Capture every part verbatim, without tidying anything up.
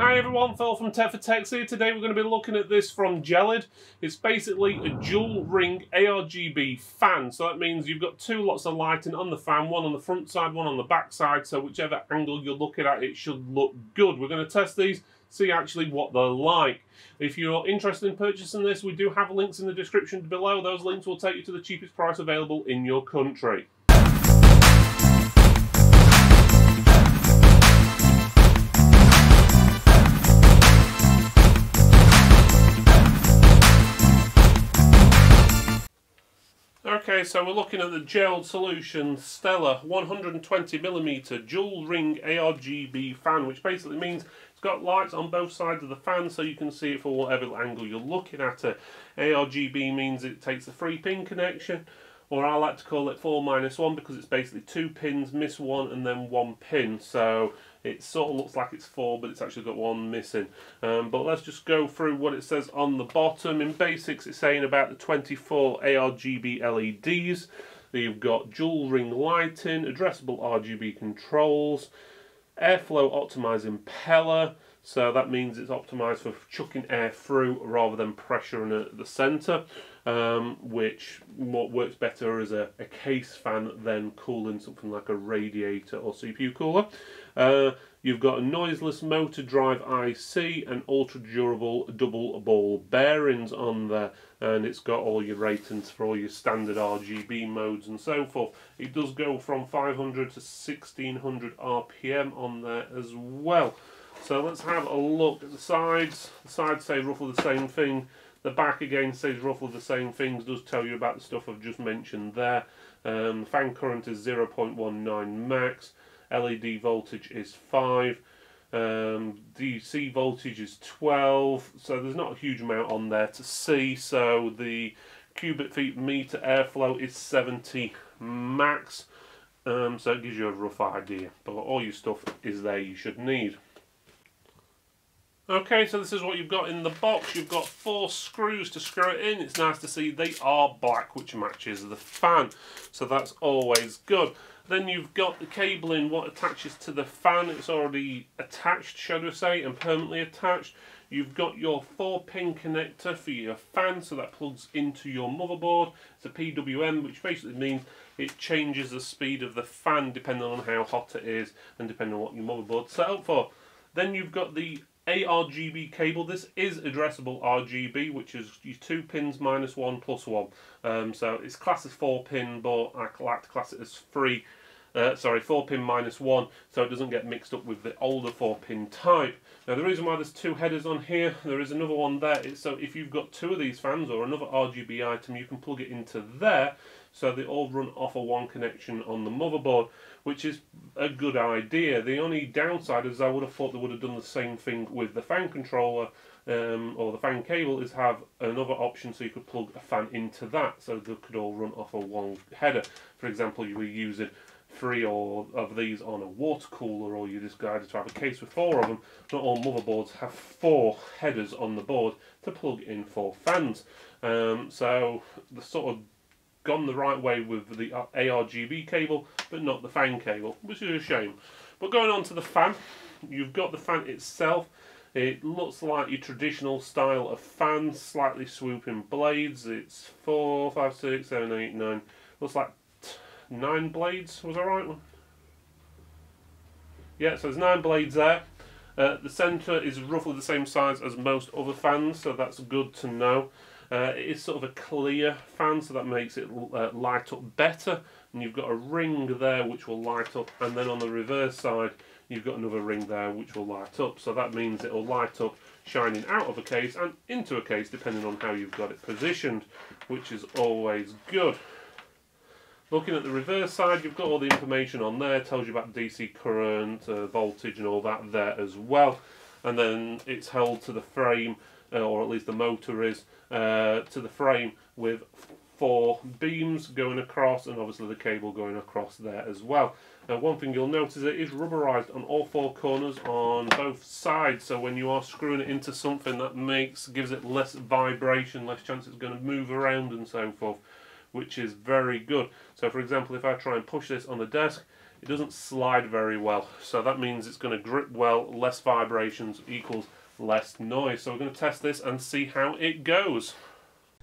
Hi everyone, Phil from Tech for Techs here. Today we're going to be looking at this from Gelid. It's basically a dual ring A R G B fan. So that means you've got two lots of lighting on the fan, one on the front side, one on the back side. So whichever angle you're looking at, it should look good. We're going to test these, see actually what they're like. If you're interested in purchasing this, we do have links in the description below. Those links will take you to the cheapest price available in your country. Okay, so we're looking at the Gelid Solution Stella one hundred twenty millimeter dual ring A R G B fan, which basically means it's got lights on both sides of the fan so you can see it for whatever angle you're looking at it. A R G B means it takes the three pin connection, or I like to call it four minus one because it's basically two pins, miss one and then one pin. So it sort of looks like it's four, but it's actually got one missing. Um, but let's just go through what it says on the bottom. In basics, it's saying about the twenty-four A R G B L E Ds. You've got dual ring lighting, addressable R G B controls, airflow optimizing impeller. So that means it's optimized for chucking air through rather than pressuring at the center, um, which what works better as a, a case fan than cooling something like a radiator or C P U cooler. Uh, you've got a noiseless motor drive I C and ultra durable double ball bearings on there, and it's got all your ratings for all your standard R G B modes and so forth. It does go from five hundred to sixteen hundred R P M on there as well. So let's have a look at the sides. The sides say roughly the same thing. The back again says roughly the same things. Does tell you about the stuff I've just mentioned there. Um, fan current is zero point one nine max. L E D voltage is five. Um, D C voltage is twelve. So there's not a huge amount on there to see. So the cubic feet meter airflow is seventy max. Um, so it gives you a rough idea. But all your stuff is there you should need. Okay, so this is what you've got in the box. You've got four screws to screw it in. It's nice to see they are black, which matches the fan, so that's always good. Then you've got the cabling, what attaches to the fan. It's already attached, shall we say, and permanently attached. You've got your four pin connector for your fan, so that plugs into your motherboard. It's a P W M, which basically means it changes the speed of the fan depending on how hot it is and depending on what your motherboard's set up for. Then you've got the A R G B cable. This is addressable R G B, which is two pins minus one plus one. Um, so it's classed as four pin, but I like to class it as three. Uh, sorry, four pin minus one, so it doesn't get mixed up with the older four pin type. Now the reason why there's two headers on here, there is another one there. It's so if you've got two of these fans or another R G B item, you can plug it into there, so they all run off of one connection on the motherboard, which is a good idea. The only downside is I would have thought they would have done the same thing with the fan controller um, or the fan cable, is have another option so you could plug a fan into that, so they could all run off of one header. For example, you were using three or of these on a water cooler, or you decided to have a case with four of them. Not all motherboards have four headers on the board to plug in four fans. Um, so they're sort of gone the right way with the A R G B cable, but not the fan cable, which is a shame. But going on to the fan, you've got the fan itself. It looks like your traditional style of fan, slightly swooping blades. It's four, five, six, seven, eight, nine. Looks like nine blades, was I right one? Yeah, so there's nine blades there. Uh, the centre is roughly the same size as most other fans, so that's good to know. Uh, it is sort of a clear fan, so that makes it uh, light up better. And you've got a ring there which will light up, and then on the reverse side you've got another ring there which will light up. So that means it will light up shining out of a case and into a case depending on how you've got it positioned, which is always good. Looking at the reverse side, you've got all the information on there. It tells you about D C current, uh, voltage and all that there as well. And then it's held to the frame, uh, or at least the motor is, uh, to the frame with four beams going across, and obviously the cable going across there as well. Now one thing you'll notice, it is rubberized on all four corners on both sides, so when you are screwing it into something, that makes gives it less vibration, less chance it's going to move around and so forth, which is very good. So for example, if I try and push this on the desk, it doesn't slide very well, so that means it's going to grip well. Less vibrations equals less noise. So we're going to test this and see how it goes.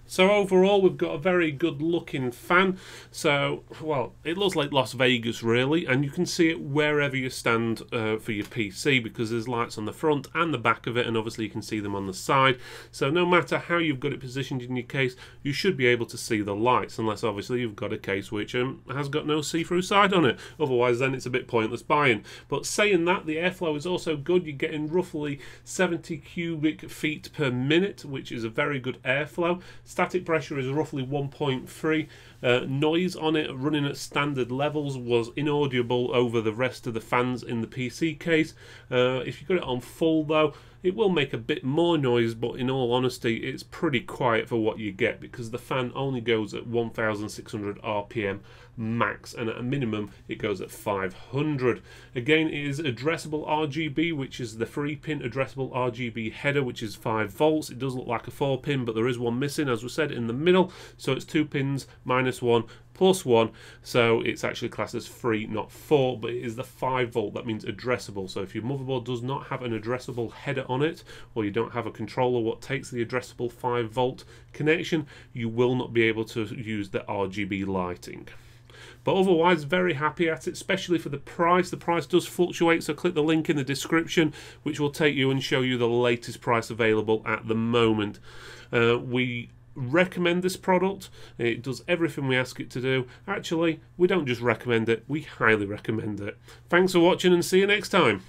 So overall we've got a very good looking fan. So, well, it looks like Las Vegas really, and you can see it wherever you stand uh, for your P C, because there's lights on the front and the back of it, and obviously you can see them on the side. So no matter how you've got it positioned in your case, you should be able to see the lights, unless obviously you've got a case which um, has got no see-through side on it. Otherwise then it's a bit pointless buying. But saying that, the airflow is also good. You're getting roughly seventy cubic feet per minute, which is a very good airflow. Static pressure is roughly one point three. Uh, noise on it running at standard levels was inaudible over the rest of the fans in the P C case. Uh, if you got it on full though, it will make a bit more noise, but in all honesty it's pretty quiet for what you get, because the fan only goes at one thousand six hundred R P M max, and at a minimum it goes at five hundred. Again, it is addressable R G B, which is the three pin addressable R G B header, which is five volts. It does look like a four pin, but there is one missing, as we said, in the middle, so it's two pins minus one plus one, so it's actually classed as three, not four, but it is the five volt. That means addressable. So if your motherboard does not have an addressable header on it, or you don't have a controller what takes the addressable five volt connection, you will not be able to use the R G B lighting. But otherwise, very happy at it, especially for the price. The price does fluctuate, so click the link in the description, which will take you and show you the latest price available at the moment. Uh, we recommend this product. It does everything we ask it to do. Actually, we don't just recommend it, we highly recommend it. Thanks for watching, and see you next time.